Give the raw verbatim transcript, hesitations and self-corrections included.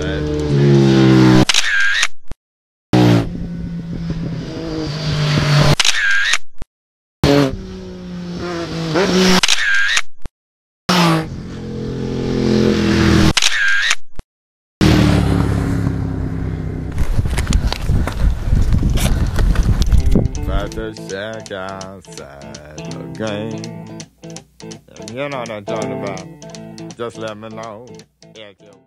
that. Better check outside the game. You know what I'm talking about. Just let me know. Yeah,